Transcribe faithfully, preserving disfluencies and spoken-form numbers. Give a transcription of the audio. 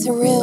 Surreal.